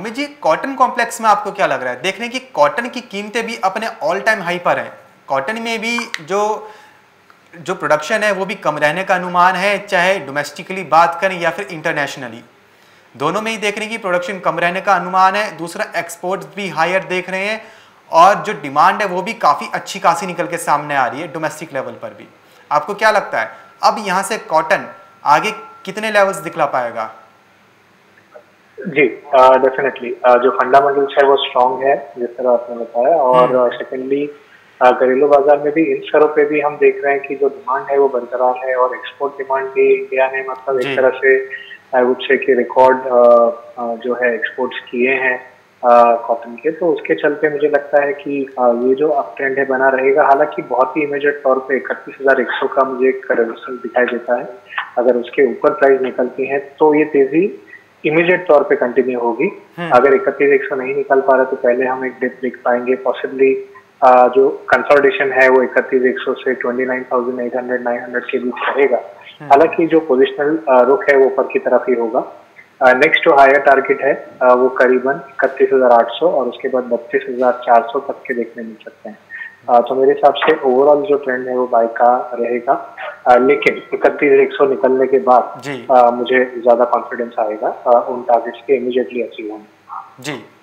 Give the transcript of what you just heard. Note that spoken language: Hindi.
अमित जी, कॉटन कॉम्प्लेक्स में आपको क्या लग रहा है? देख रहे हैं कि कॉटन की कीमतें भी अपने ऑल टाइम हाई पर हैं। कॉटन में भी जो प्रोडक्शन है वो भी कम रहने का अनुमान है, चाहे डोमेस्टिकली बात करें या फिर इंटरनेशनली, दोनों में ही देख रहे हैं कि प्रोडक्शन कम रहने का अनुमान है। दूसरा, एक्सपोर्ट्स भी हायर देख रहे हैं और जो डिमांड है वो भी काफ़ी अच्छी खासी निकल के सामने आ रही है डोमेस्टिक लेवल पर भी। आपको क्या लगता है अब यहाँ से कॉटन आगे कितने लेवल्स दिखला पाएगा? जी डेफिनेटली जो फंडामेंटल्स है वो स्ट्रांग है जिस तरह आपने बताया, और सेकेंडली घरेलू बाजार में भी, इन शहरों पे भी हम देख रहे हैं कि जो डिमांड है वो बरकरार है, और एक्सपोर्ट डिमांड भी इंडिया ने मतलब एक तरह से आई वुड से कि रिकॉर्ड जो है एक्सपोर्ट्स किए हैं कॉटन के, तो उसके चलते मुझे लगता है कि ये जो अप ट्रेंड है बना रहेगा। हालांकि बहुत ही इमीडिएट तौर पे 31,100 का मुझे एक रेजिस्टेंस दिखाई देता है, अगर उसके ऊपर प्राइस निकलती है तो ये तेजी इमीडिएट तौर पे कंटिन्यू होगी। अगर 31,100 नहीं निकल पा रहा तो पहले हम एक डिप देख पाएंगे, पॉसिबली जो कंसोलिडेशन है वो 31,100 से 29,800-900 के बीच रहेगा। हालांकि जो पोजिशनल रुख है वो ऊपर की तरफ ही होगा। नेक्स्ट जो हायर टारगेट है वो करीबन 31,800 और उसके बाद 32,400 तक के देखने मिल सकते हैं। तो मेरे हिसाब से ओवरऑल जो ट्रेंड है वो बाय का रहेगा, लेकिन 31,100 निकलने के बाद मुझे ज्यादा कॉन्फिडेंस आएगा उन टारगेट्स के इमीडिएटली अचीव होने। जी